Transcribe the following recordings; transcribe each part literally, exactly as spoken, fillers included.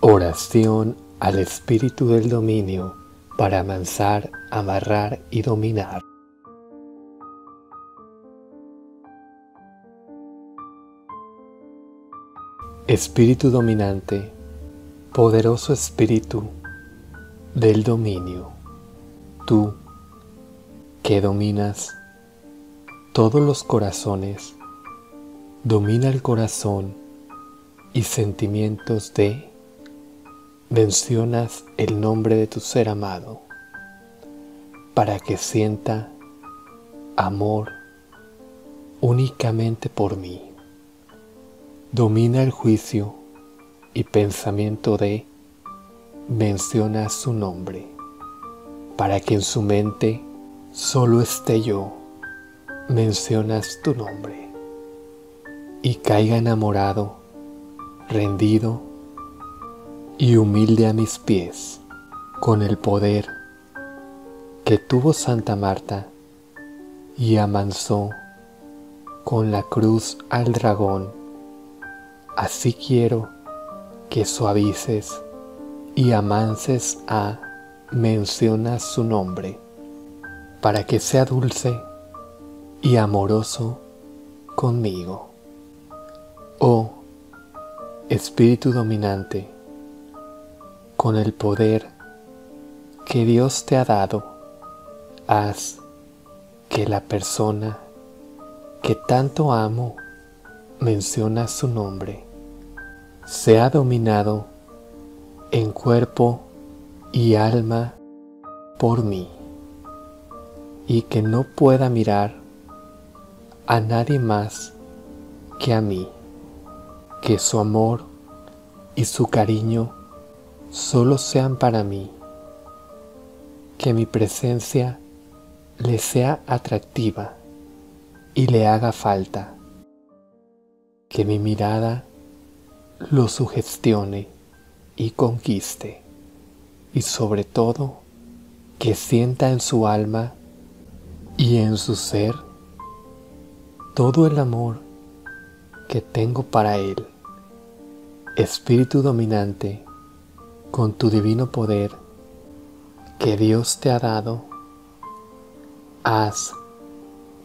Oración al espíritu del dominio para amansar, amarrar y dominar. Espíritu dominante, poderoso espíritu del dominio, tú que dominas todos los corazones, domina el corazón y sentimientos de... Mencionas el nombre de tu ser amado para que sienta amor únicamente por mí. Domina el juicio y pensamiento de mencionas su nombre para que en su mente solo esté yo. Mencionas tu nombre y caiga enamorado, rendido y humilde a mis pies, con el poder que tuvo Santa Marta y amansó con la cruz al dragón. Así quiero que suavices y amanses a mencionas su nombre, para que sea dulce y amoroso conmigo. Oh, espíritu dominante, con el poder que Dios te ha dado, haz que la persona que tanto amo, menciona su nombre, sea dominado en cuerpo y alma por mí, y que no pueda mirar a nadie más que a mí, que su amor y su cariño solo sean para mí, que mi presencia le sea atractiva y le haga falta, que mi mirada lo sugestione y conquiste, y sobre todo que sienta en su alma y en su ser todo el amor que tengo para él. Espíritu dominante, con tu divino poder que Dios te ha dado, haz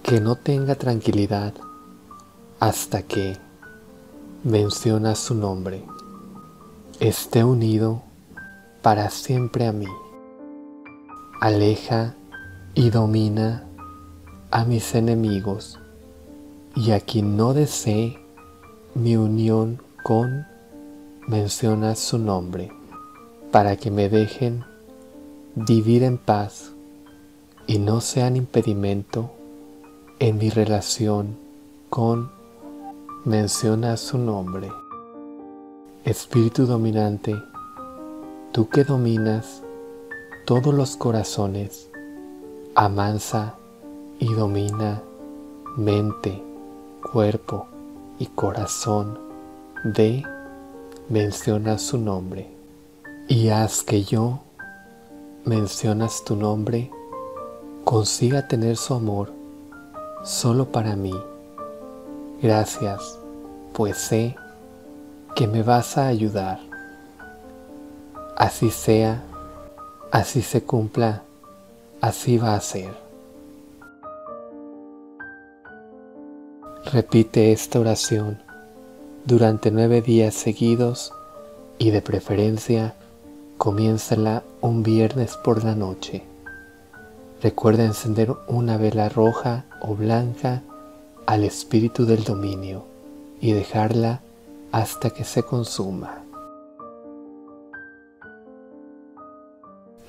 que no tenga tranquilidad hasta que mencionas su nombre, esté unido para siempre a mí. Aleja y domina a mis enemigos y a quien no desee mi unión con mencionas su nombre, para que me dejen vivir en paz y no sean impedimento en mi relación con menciona su nombre. Espíritu dominante, tú que dominas todos los corazones, amansa y domina mente, cuerpo y corazón de menciona su nombre. Y haz que yo, mencionas tu nombre, consiga tener su amor solo para mí. Gracias, pues sé que me vas a ayudar. Así sea, así se cumpla, así va a ser. Repite esta oración durante nueve días seguidos y de preferencia comiénzala un viernes por la noche. Recuerda encender una vela roja o blanca al espíritu del dominio y dejarla hasta que se consuma.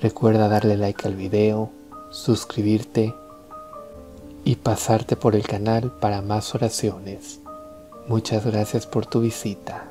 Recuerda darle like al video, suscribirte y pasarte por el canal para más oraciones. Muchas gracias por tu visita.